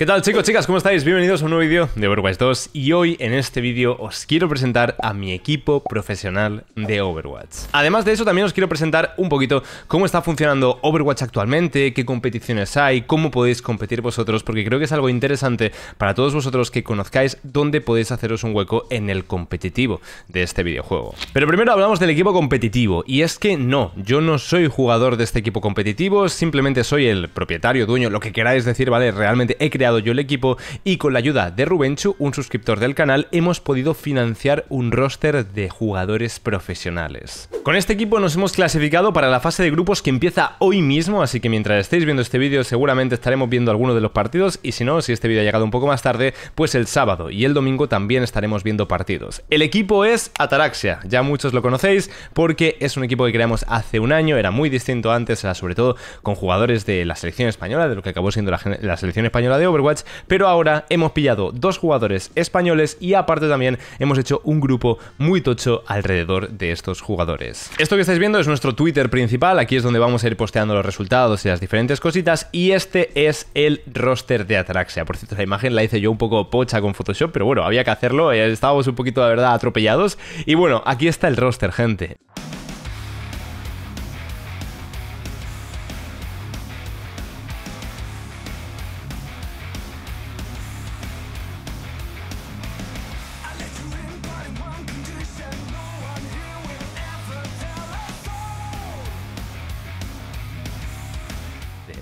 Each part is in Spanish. ¿Qué tal, chicos, chicas? ¿Cómo estáis? Bienvenidos a un nuevo vídeo de Overwatch 2 y hoy en este vídeo os quiero presentar a mi equipo profesional de Overwatch. Además de eso, también os quiero presentar un poquito cómo está funcionando Overwatch actualmente, qué competiciones hay, cómo podéis competir vosotros, porque creo que es algo interesante para todos vosotros que conozcáis dónde podéis haceros un hueco en el competitivo de este videojuego. Pero primero hablamos del equipo competitivo, y es que no, yo no soy jugador de este equipo competitivo, simplemente soy el propietario, dueño, lo que queráis decir, ¿vale? Realmente he creado yo el equipo y con la ayuda de Rubén Chu, un suscriptor del canal, hemos podido financiar un roster de jugadores profesionales. Con este equipo nos hemos clasificado para la fase de grupos que empieza hoy mismo, así que mientras estéis viendo este vídeo seguramente estaremos viendo alguno de los partidos y si no, si este vídeo ha llegado un poco más tarde, pues el sábado y el domingo también estaremos viendo partidos. El equipo es Ataraxia, ya muchos lo conocéis porque es un equipo que creamos hace un año, era muy distinto antes, era sobre todo con jugadores de la selección española, de lo que acabó siendo la selección española de Overwatch, pero ahora hemos pillado dos jugadores españoles y aparte también hemos hecho un grupo muy tocho alrededor de estos jugadores. Esto que estáis viendo es nuestro Twitter principal, aquí es donde vamos a ir posteando los resultados y las diferentes cositas, y este es el roster de Ataraxia. Por cierto, la imagen la hice yo un poco pocha con Photoshop, pero bueno, había que hacerlo, estábamos un poquito, la verdad, atropellados, y bueno, aquí está el roster, gente.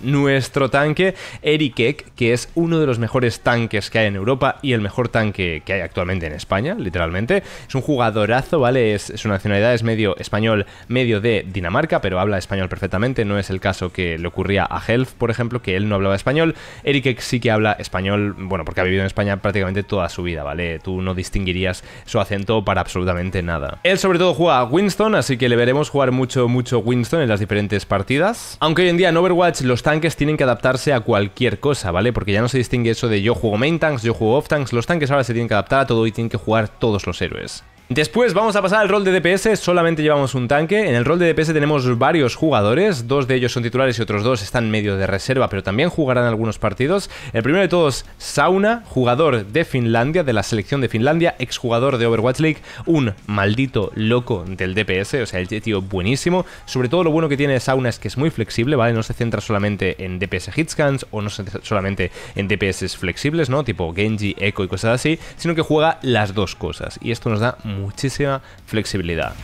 Nuestro tanque, Erikek, que es uno de los mejores tanques que hay en Europa y el mejor tanque que hay actualmente en España, literalmente. Es un jugadorazo, ¿vale? Su nacionalidad es medio español, medio de Dinamarca, pero habla español perfectamente. No es el caso que le ocurría a Helf, por ejemplo, que él no hablaba español. Erikek sí que habla español, bueno, porque ha vivido en España prácticamente toda su vida, ¿vale? Tú no distinguirías su acento para absolutamente nada. Él sobre todo juega a Winston, así que le veremos jugar mucho Winston en las diferentes partidas. Aunque hoy en día en Overwatch los tanques tienen que adaptarse a cualquier cosa, ¿vale? Porque ya no se distingue eso de yo juego main tanks, yo juego off tanks, los tanques ahora se tienen que adaptar a todo y tienen que jugar todos los héroes. Después vamos a pasar al rol de DPS, solamente llevamos un tanque. En el rol de DPS tenemos varios jugadores, dos de ellos son titulares y otros dos están medio de reserva, pero también jugarán algunos partidos. El primero de todos, Sauna, jugador de Finlandia, de la selección de Finlandia, exjugador de Overwatch League, un maldito loco del DPS, o sea, el tío buenísimo. Sobre todo lo bueno que tiene Sauna es que es muy flexible, ¿vale? No se centra solamente en DPS hitscans o no se centra solamente en DPS flexibles, ¿no? Tipo Genji, Echo y cosas así, sino que juega las dos cosas y esto nos da muchísima flexibilidad.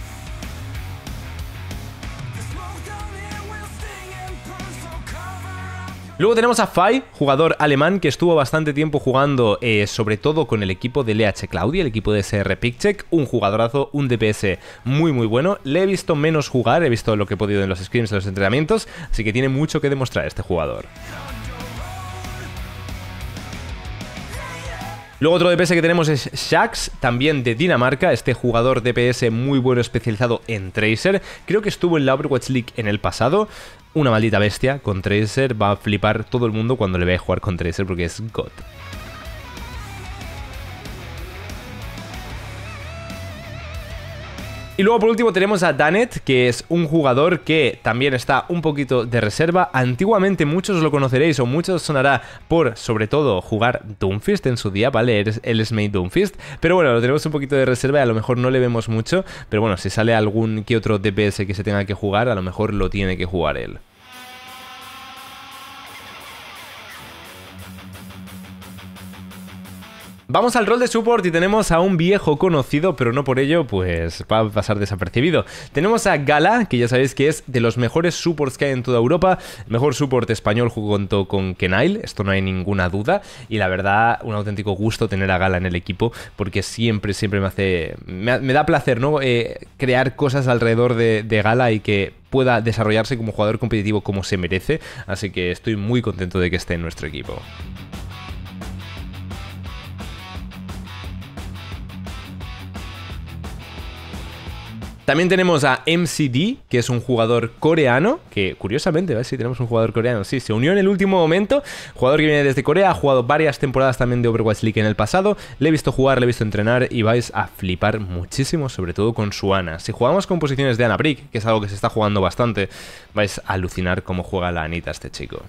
Luego tenemos a Fai, jugador alemán que estuvo bastante tiempo jugando sobre todo con el equipo de LH Claudia, el equipo de SR Pickcheck, un jugadorazo, un DPS muy bueno. Le he visto menos jugar, he visto lo que he podido en los scrims, en los entrenamientos, así que tiene mucho que demostrar este jugador. Luego otro DPS que tenemos es Shax, también de Dinamarca, este jugador DPS muy bueno especializado en Tracer. Creo que estuvo en la Overwatch League en el pasado. Una maldita bestia con Tracer, va a flipar todo el mundo cuando le vea jugar con Tracer porque es God. Y luego por último tenemos a Danet, que es un jugador que también está un poquito de reserva. Antiguamente muchos lo conoceréis o muchos sonará por, sobre todo, jugar Doomfist en su día, ¿vale? Él es main Doomfist, pero bueno, lo tenemos un poquito de reserva y a lo mejor no le vemos mucho, pero bueno, si sale algún que otro DPS que se tenga que jugar, a lo mejor lo tiene que jugar él. Vamos al rol de support y tenemos a un viejo conocido, pero no por ello, pues va a pasar desapercibido. Tenemos a Gala, que ya sabéis que es de los mejores supports que hay en toda Europa. El mejor support español junto con Kenail, esto no hay ninguna duda. Y la verdad, un auténtico gusto tener a Gala en el equipo, porque siempre me da placer, ¿no? Crear cosas alrededor de Gala y que pueda desarrollarse como jugador competitivo como se merece. Así que estoy muy contento de que esté en nuestro equipo. También tenemos a MCD, que es un jugador coreano, que curiosamente, a ver si tenemos un jugador coreano, sí, se unió en el último momento, jugador que viene desde Corea, ha jugado varias temporadas también de Overwatch League en el pasado, le he visto jugar, le he visto entrenar y vais a flipar muchísimo, sobre todo con su Ana. Si jugamos con posiciones de Ana Brick, que es algo que se está jugando bastante, vais a alucinar cómo juega la Anita este chico.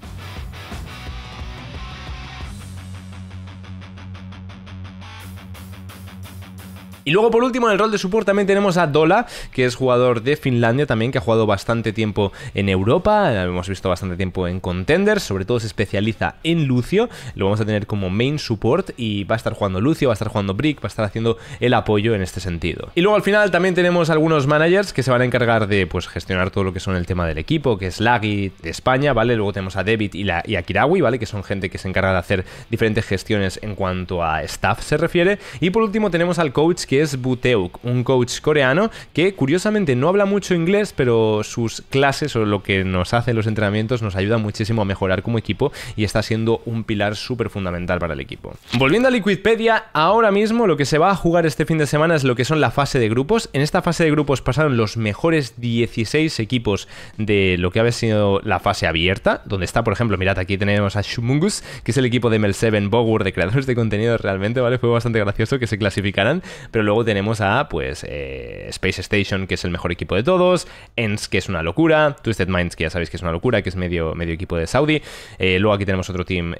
Y luego por último en el rol de support también tenemos a Dola, que es jugador de Finlandia también, que ha jugado bastante tiempo en Europa, lo hemos visto bastante tiempo en Contenders, sobre todo se especializa en Lucio, lo vamos a tener como main support y va a estar jugando Lucio, va a estar jugando Brick, va a estar haciendo el apoyo en este sentido. Y luego al final también tenemos algunos managers que se van a encargar de pues gestionar todo lo que son el tema del equipo, que es Laggy de España, ¿vale? Luego tenemos a David y a Kirawi, ¿vale? Que son gente que se encarga de hacer diferentes gestiones en cuanto a staff se refiere. Y por último tenemos al coach, que es Buteuk, un coach coreano que curiosamente no habla mucho inglés, pero sus clases o lo que nos hace en los entrenamientos nos ayuda muchísimo a mejorar como equipo y está siendo un pilar súper fundamental para el equipo. Volviendo a Liquidpedia, ahora mismo lo que se va a jugar este fin de semana es lo que son la fase de grupos. En esta fase de grupos pasaron los mejores 16 equipos de lo que había sido la fase abierta, donde está, por ejemplo, mirad, aquí tenemos a Shumungus, que es el equipo de ML7 Bower, de creadores de contenido realmente, ¿vale? Fue bastante gracioso que se clasificaran, pero luego tenemos a, pues, Space Station, que es el mejor equipo de todos, Enz, que es una locura, Twisted Minds, que ya sabéis que es una locura, que es medio equipo de Saudi, luego aquí tenemos otro team,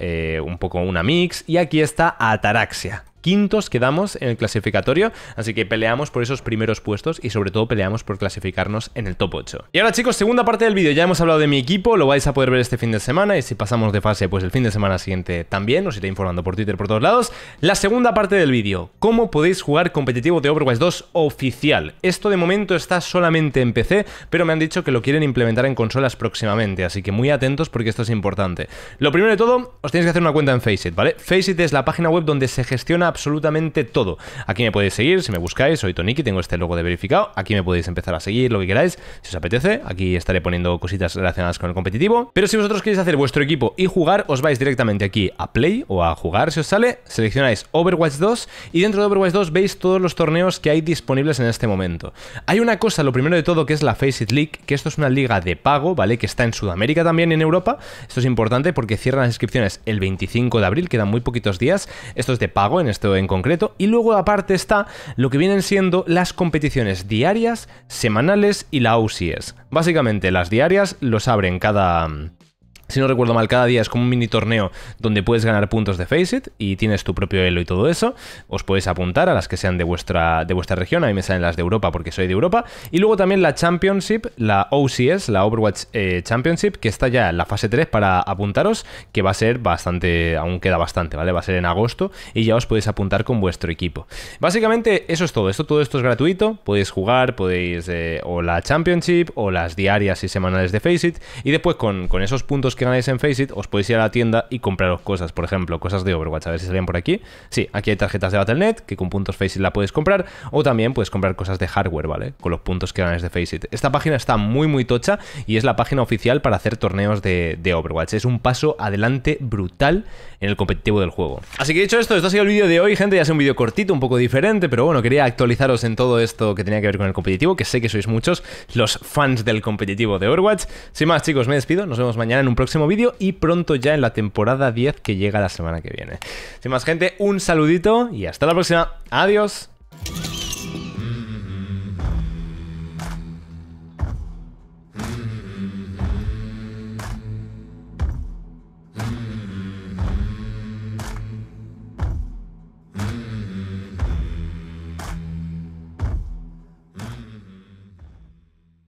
un poco una mix, y aquí está Ataraxia. Quintos quedamos en el clasificatorio, así que peleamos por esos primeros puestos y sobre todo peleamos por clasificarnos en el top 8. Y ahora chicos, segunda parte del vídeo, ya hemos hablado de mi equipo, lo vais a poder ver este fin de semana y si pasamos de fase pues el fin de semana siguiente también, os iré informando por Twitter por todos lados. La segunda parte del vídeo, ¿cómo podéis jugar competitivo de Overwatch 2 oficial? Esto de momento está solamente en PC, pero me han dicho que lo quieren implementar en consolas próximamente, así que muy atentos porque esto es importante. Lo primero de todo, os tenéis que hacer una cuenta en Faceit, ¿vale? Faceit es la página web donde se gestiona absolutamente todo. Aquí me podéis seguir si me buscáis, soy Toniki, tengo este logo de verificado, aquí me podéis empezar a seguir lo que queráis si os apetece, aquí estaré poniendo cositas relacionadas con el competitivo, pero si vosotros queréis hacer vuestro equipo y jugar, os vais directamente aquí a play o a jugar si os sale, seleccionáis Overwatch 2 y dentro de Overwatch 2 veis todos los torneos que hay disponibles en este momento. Hay una cosa, lo primero de todo, que es la Faceit League, que esto es una liga de pago, ¿vale? Que está en Sudamérica también, en Europa, esto es importante porque cierran las inscripciones el 25 de abril, quedan muy poquitos días, esto es de pago en esto en concreto, y luego aparte está lo que vienen siendo las competiciones diarias, semanales y la OWCS. Básicamente las diarias los abren cada... Si no recuerdo mal, cada día es como un mini torneo donde puedes ganar puntos de Faceit y tienes tu propio elo y todo eso. Os podéis apuntar a las que sean de vuestra región. A mí me salen las de Europa porque soy de Europa. Y luego también la Championship, la OWCS, la Overwatch Championship, que está ya en la fase 3 para apuntaros, que va a ser bastante... Aún queda bastante, ¿vale? Va a ser en agosto y ya os podéis apuntar con vuestro equipo. Básicamente eso es todo. Todo esto es gratuito. Podéis jugar, podéis... o la Championship o las diarias y semanales de Faceit. Y después con esos puntos que ganáis en Faceit, os podéis ir a la tienda y compraros cosas, por ejemplo, cosas de Overwatch, a ver si salen por aquí. Sí, aquí hay tarjetas de Battle.net que con puntos Faceit la podéis comprar, o también puedes comprar cosas de hardware, ¿vale? Con los puntos que ganáis de Faceit. Esta página está muy tocha y es la página oficial para hacer torneos de Overwatch. Es un paso adelante brutal en el competitivo del juego. Así que dicho esto ha sido el vídeo de hoy, gente. Ya es un vídeo cortito, un poco diferente, pero bueno, quería actualizaros en todo esto que tenía que ver con el competitivo, que sé que sois muchos los fans del competitivo de Overwatch. Sin más, chicos, me despido. Nos vemos mañana en un próximo vídeo y pronto ya en la temporada 10 que llega la semana que viene. Sin más, gente, un saludito y hasta la próxima. Adiós.